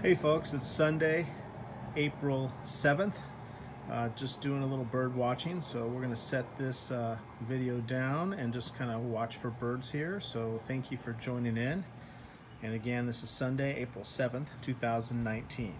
Hey folks, it's Sunday, April 7th. Just doing a little bird watching, so we're going to set this video down and just kind of watch for birds here. So thank you for joining in. And again, this is Sunday, April 7th, 2019.